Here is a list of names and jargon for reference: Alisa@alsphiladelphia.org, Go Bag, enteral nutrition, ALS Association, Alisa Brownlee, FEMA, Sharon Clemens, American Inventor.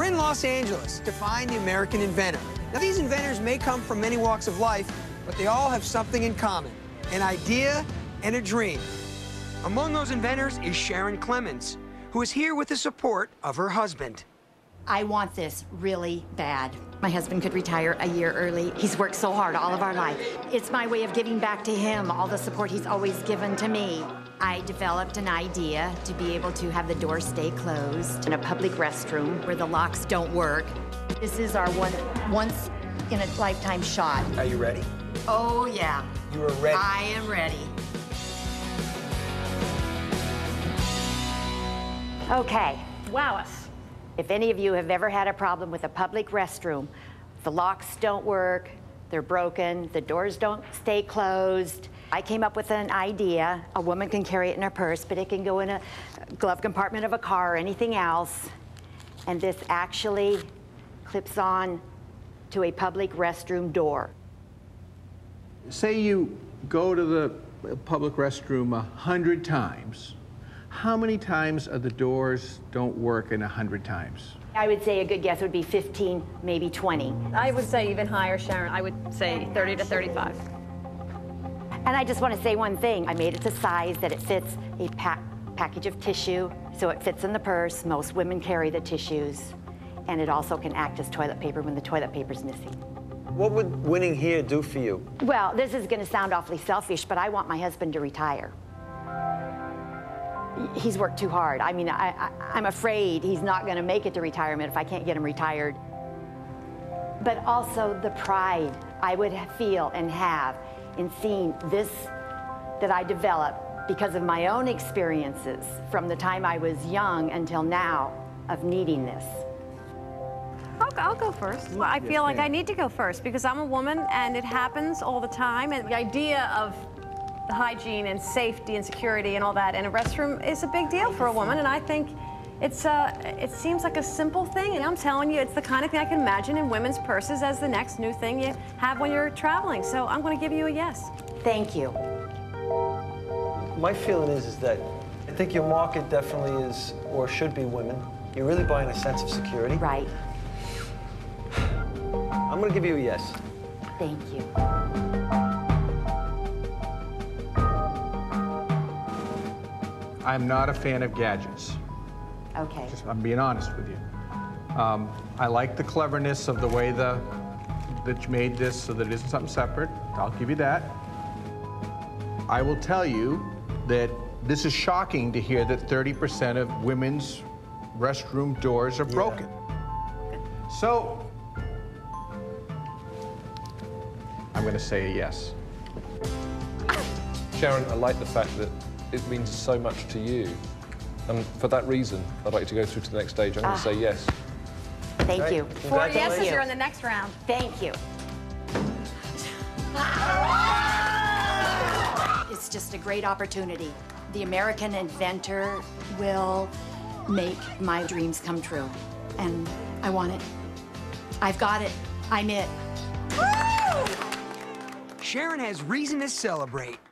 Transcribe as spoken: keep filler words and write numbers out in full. We're in Los Angeles to find the American inventor. Now, these inventors may come from many walks of life, but they all have something in common, an idea and a dream. Among those inventors is Sharon Clemens, who is here with the support of her husband. I want this really bad. My husband could retire a year early. He's worked so hard all of our life. It's my way of giving back to him all the support he's always given to me. I developed an idea to be able to have the door stay closed in a public restroom where the locks don't work. This is our one once in a lifetime shot. Are you ready? Oh, yeah. You are ready. I am ready. Okay. Wow. If any of you have ever had a problem with a public restroom, the locks don't work, they're broken, the doors don't stay closed. I came up with an idea. A woman can carry it in her purse, but it can go in a glove compartment of a car or anything else. And this actually clips on to a public restroom door. Say you go to the public restroom a hundred times. How many times are the doors don't work in a hundred times? I would say a good guess would be fifteen, maybe twenty. I would say even higher, Sharon. I would say thirty to thirty-five. And I just want to say one thing. I made it to size that it fits a pack, package of tissue, so it fits in the purse. Most women carry the tissues. And it also can act as toilet paper when the toilet paper's missing. What would winning here do for you? Well, this is going to sound awfully selfish, but I want my husband to retire. He's worked too hard. I mean, I, I, I'm afraid he's not going to make it to retirement if I can't get him retired. But also the pride I would feel and have in seeing this that I developed because of my own experiences from the time I was young until now of needing this. I'll, I'll go first. Well, I feel like I need to go first because I'm a woman and it happens all the time. And the idea of hygiene and safety and security and all that in a restroom is a big deal for a woman, and I think it's uh it seems like a simple thing, and I'm telling you, it's the kind of thing I can imagine in women's purses as the next new thing you have when you're traveling. So I'm going to give you a yes. Thank you. My feeling is is that I think your market definitely is or should be women. You're really buying a sense of security. Right. I'm going to give you a yes. Thank you. I'm not a fan of gadgets. Okay. Just, I'm being honest with you. Um, I like the cleverness of the way the, that you made this so that it isn't something separate. I'll give you that. I will tell you that this is shocking to hear that thirty percent of women's restroom doors are broken. Yeah. So, I'm going to say a yes. Sharon, I like the fact that it means so much to you. And for that reason, I'd like to go through to the next stage. I'm uh, going to say yes. Thank okay. you. Four yeses, you're in the next round. Thank you. It's just a great opportunity. The American inventor will make my dreams come true. And I want it. I've got it. I'm it. Woo! Sharon has reason to celebrate.